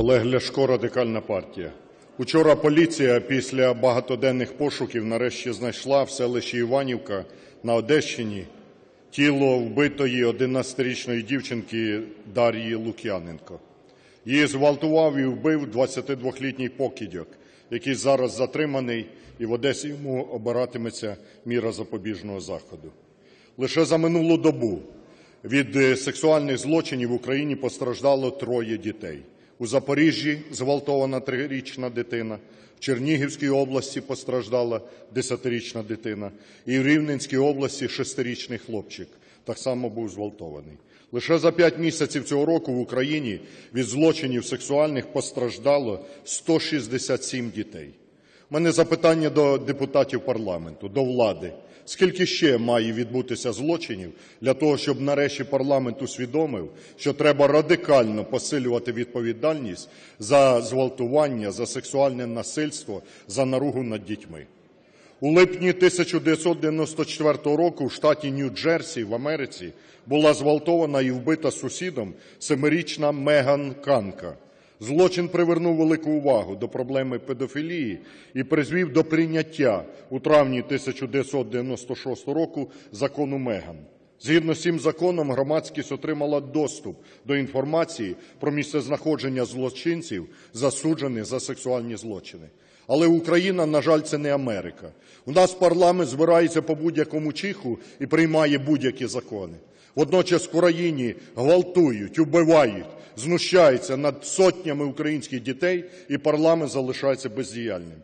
Олег Ляшко, Радикальна партія. Учора поліція після багатоденних пошуків нарешті знайшла в селищі Іванівка на Одещині тіло вбитої 11-річної дівчинки Дар'ї Лук'яненко. Її зґвалтував і вбив 22-літній покидьок, який зараз затриманий, і в Одесі йому обиратиметься міра запобіжного заходу. Лише за минулу добу від сексуальних злочинів в Україні постраждало 3 дітей. У Запоріжжі зґвалтована 3-річна дитина, в Чернігівській області постраждала 10-річна дитина, і в Рівненській області 6-річний хлопчик так само був зґвалтований. Лише за 5 місяців цього року в Україні від злочинів сексуальних постраждало 167 дітей. У мене запитання до депутатів парламенту, до влади. Скільки ще має відбутися злочинів для того, щоб нарешті парламент усвідомив, що треба радикально посилювати відповідальність за зґвалтування, за сексуальне насильство, за наругу над дітьми? У липні 1994 року в штаті Нью-Джерсі в Америці була зґвалтована і вбита сусідом 7-річна Меган Канка. Злочин привернув велику увагу до проблеми педофілії і призвів до прийняття у травні 1996 року закону Меган. Згідно з цим законом громадськість отримала доступ до інформації про місцезнаходження злочинців, засуджених за сексуальні злочини. Але Україна, на жаль, це не Америка. У нас парламент збирається по будь-якому чиху і приймає будь-які закони. Водночас в Україні гвалтують, убивають, знущаються над сотнями українських дітей, і парламент залишається бездіяльним.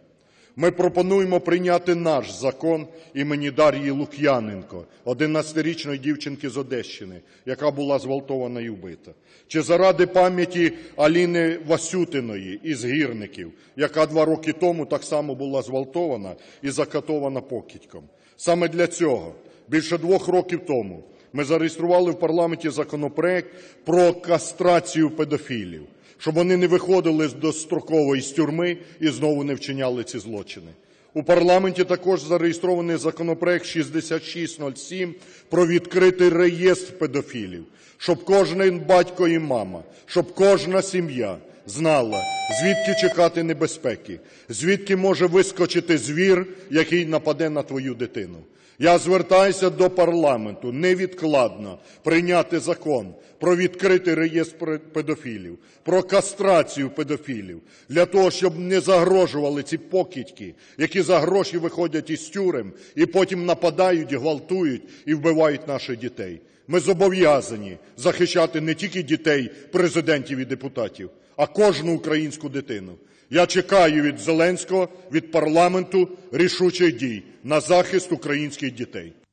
Ми пропонуємо прийняти наш закон імені Дар'ї Лук'яненко, 11-річної дівчинки з Одещини, яка була зґвалтована і вбита. Чи заради пам'яті Аліни Васютиної із Гірників, яка 2 роки тому так само була зґвалтована і закатована покидьком. Саме для цього більше 2 років тому ми зареєстрували в парламенті законопроект про кастрацію педофілів, щоб вони не виходили достроково із тюрми і знову не вчиняли ці злочини. У парламенті також зареєстрований законопроект 6607 про відкритий реєстр педофілів, щоб кожен батько і мама, щоб кожна сім'я знала, звідки чекати небезпеки, звідки може вискочити звір, який нападе на твою дитину. Я звертаюся до парламенту невідкладно прийняти закон про відкритий реєстр педофілів, про кастрацію педофілів, для того, щоб не загрожували ці покидьки, які за гроші виходять із тюрем і потім нападають, гвалтують і вбивають наших дітей. Ми зобов'язані захищати не тільки дітей, президентів і депутатів, а кожну українську дитину. Я чекаю від Зеленського, від парламенту рішучих дій на захист українських дітей.